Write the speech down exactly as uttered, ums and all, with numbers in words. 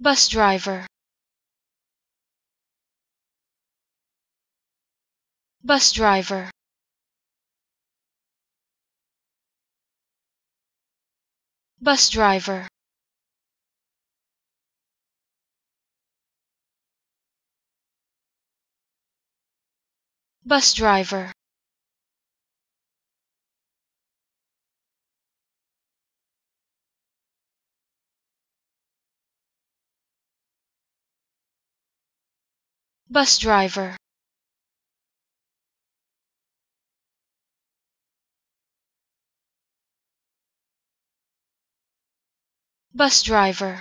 Bus driver, bus driver, bus driver, bus driver, bus driver, bus driver,